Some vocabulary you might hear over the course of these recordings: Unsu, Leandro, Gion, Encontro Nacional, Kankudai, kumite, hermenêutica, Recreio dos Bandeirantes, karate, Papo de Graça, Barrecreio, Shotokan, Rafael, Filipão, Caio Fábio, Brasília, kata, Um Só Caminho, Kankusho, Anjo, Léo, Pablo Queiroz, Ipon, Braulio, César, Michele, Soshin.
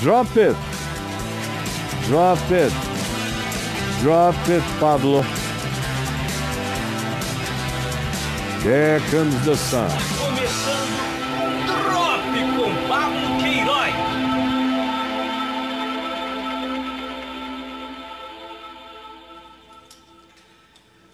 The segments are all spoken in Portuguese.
Drop it. Drop it. Drop it, Pablo. There comes the sun. Está começando um Drop com Pablo Queiroz.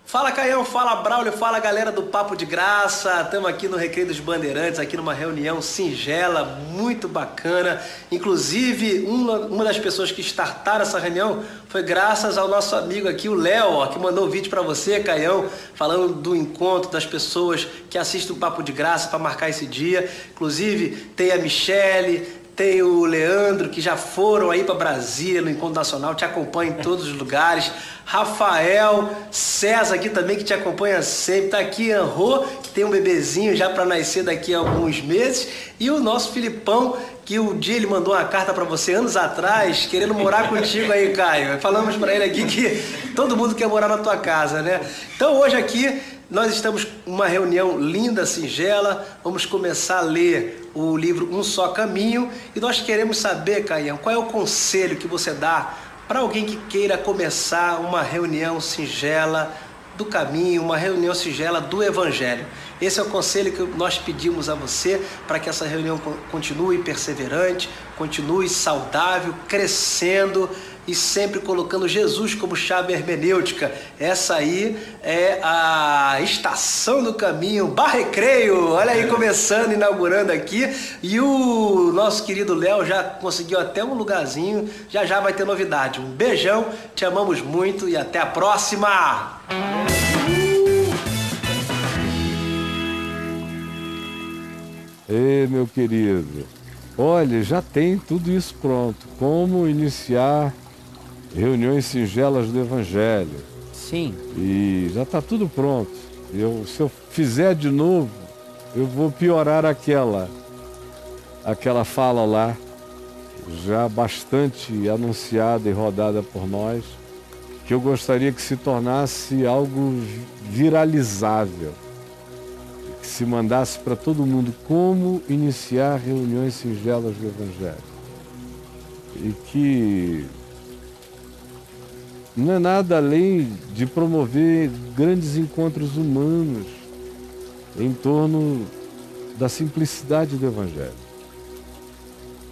Fala, Caião, fala, Braulio, fala, galera do Papo de Graça. Estamos aqui no Recreio dos Bandeirantes, aqui numa reunião singela, muito bacana. Inclusive, uma das pessoas que startaram essa reunião foi graças ao nosso amigo aqui, o Léo, que mandou um vídeo para você, Caião, falando do encontro das pessoas que assistem o Papo de Graça para marcar esse dia. Inclusive, tem a Michele, tem o Leandro, que já foram aí para Brasília, no Encontro Nacional, te acompanha em todos os lugares. Rafael, César aqui também, que te acompanha sempre. Tá aqui Anjo, que tem um bebezinho já para nascer daqui a alguns meses. E o nosso Filipão, que um dia ele mandou uma carta para você, anos atrás, querendo morar contigo aí, Caio. Falamos para ele aqui que todo mundo quer morar na tua casa, né? Então hoje aqui nós estamos em uma reunião linda, singela. Vamos começar a ler o livro Um Só Caminho. E nós queremos saber, Caio, qual é o conselho que você dá para alguém que queira começar uma reunião singela do caminho, uma reunião singela do Evangelho. Esse é o conselho que nós pedimos a você para que essa reunião continue perseverante, continue saudável, crescendo e sempre colocando Jesus como chave hermenêutica. Essa aí é a estação do caminho, Barrecreio. Olha aí, começando, inaugurando aqui. E o nosso querido Léo já conseguiu até um lugarzinho, já já vai ter novidade. Um beijão, te amamos muito e até a próxima! Ei, meu querido, olha, já tem tudo isso pronto. Como iniciar reuniões singelas do Evangelho. Sim. E já está tudo pronto. Se eu fizer de novo, eu vou piorar aquela fala lá, já bastante anunciada e rodada por nós, que eu gostaria que se tornasse algo viralizável, que se mandasse para todo mundo como iniciar reuniões singelas do Evangelho. E que não é nada além de promover grandes encontros humanos em torno da simplicidade do Evangelho.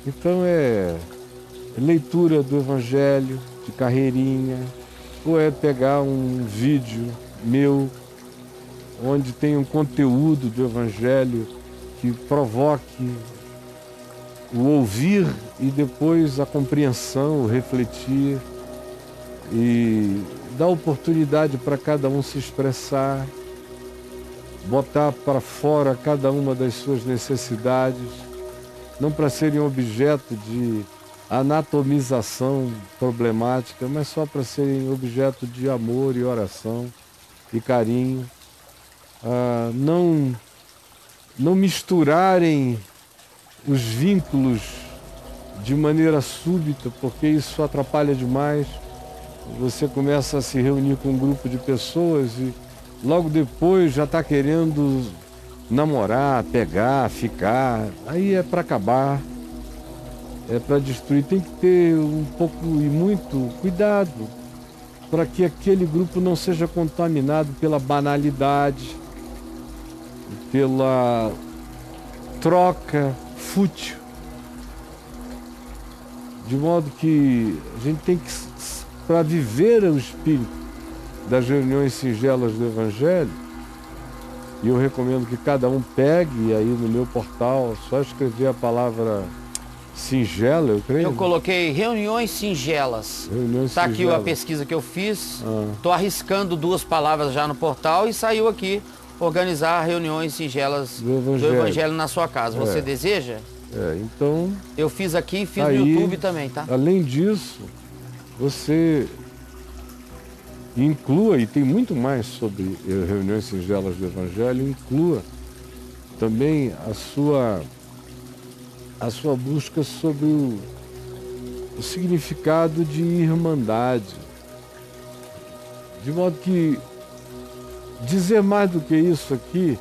Então é leitura do Evangelho de carreirinha, ou é pegar um vídeo meu onde tem um conteúdo do Evangelho que provoque o ouvir e depois a compreensão, o refletir, e dar oportunidade para cada um se expressar, botar para fora cada uma das suas necessidades, não para serem objeto de anatomização problemática, mas só para serem objeto de amor e oração e carinho. Não misturarem os vínculos de maneira súbita, porque isso atrapalha demais. Você começa a se reunir com um grupo de pessoas e logo depois já está querendo namorar, pegar, ficar. Aí é para acabar, é para destruir. Tem que ter um pouco e muito cuidado para que aquele grupo não seja contaminado pela banalidade, pela troca fútil, de modo que a gente tem que, para viver o espírito das reuniões singelas do Evangelho, e eu recomendo que cada um pegue aí no meu portal, só escrever a palavra singela, eu creio. Eu coloquei reuniões singelas. Está aqui a pesquisa que eu fiz, estou arriscando duas palavras já no portal e saiu aqui. Organizar reuniões singelas do Evangelho na sua casa. Você deseja? Então... Eu fiz aqui e fiz aí, no YouTube também, tá? Além disso, você inclua, e tem muito mais sobre reuniões singelas do Evangelho, inclua também a sua busca sobre o significado de irmandade. De modo que dizer mais do que isso aqui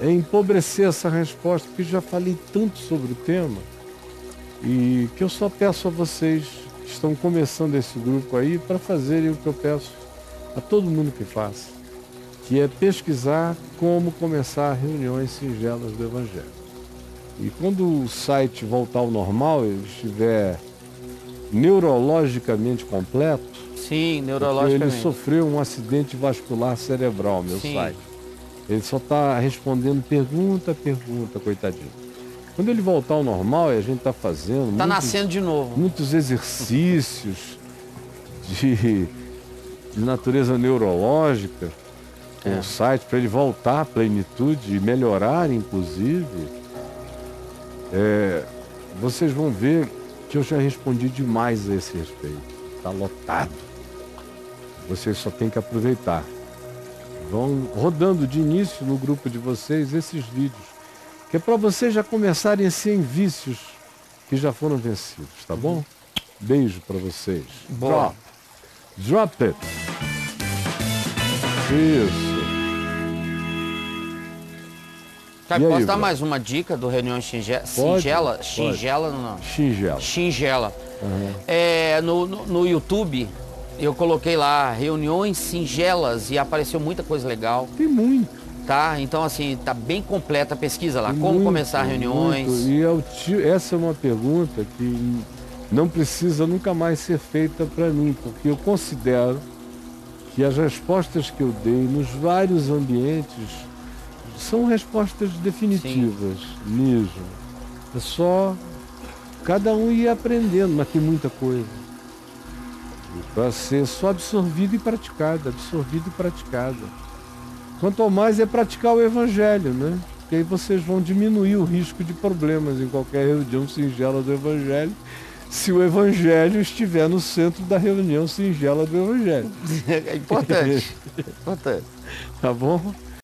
é empobrecer essa resposta, porque já falei tanto sobre o tema E que eu só peço a vocês que estão começando esse grupo aí para fazerem o que eu peço a todo mundo que faça, que é pesquisar como começar reuniões singelas do Evangelho. E quando o site voltar ao normal, ele estiver neurologicamente completo. Sim, neurologicamente. Ele sofreu um acidente vascular cerebral, meu Sim. site. Ele só está respondendo pergunta, coitadinho. Quando ele voltar ao normal, a gente está fazendo... Está nascendo de novo. Muitos exercícios de natureza neurológica com o site, para ele voltar à plenitude e melhorar, inclusive. Vocês vão ver que eu já respondi demais a esse respeito. Está lotado. Vocês só tem que aproveitar. Vão rodando de início no grupo de vocês esses vídeos, que é para vocês já começarem a ser em vícios que já foram vencidos, tá bom? Beijo para vocês. Boa. Drop it. Isso. Caio, posso dar mais uma dica do Reunião Singela? Singela. Uhum. No YouTube, eu coloquei lá Reuniões Singelas e apareceu muita coisa legal. Tem muito. Tá? Então, assim, tá bem completa a pesquisa lá. Tem como começar reuniões. Muito. E essa é uma pergunta que não precisa nunca mais ser feita para mim, porque eu considero que as respostas que eu dei nos vários ambientes são respostas definitivas, Sim. mesmo. É só cada um ir aprendendo, mas tem muita coisa para ser só absorvida e praticada, Quanto ao mais é praticar o Evangelho, né? Porque aí vocês vão diminuir o risco de problemas em qualquer reunião singela do Evangelho, se o Evangelho estiver no centro da reunião singela do Evangelho. É importante. Tá bom?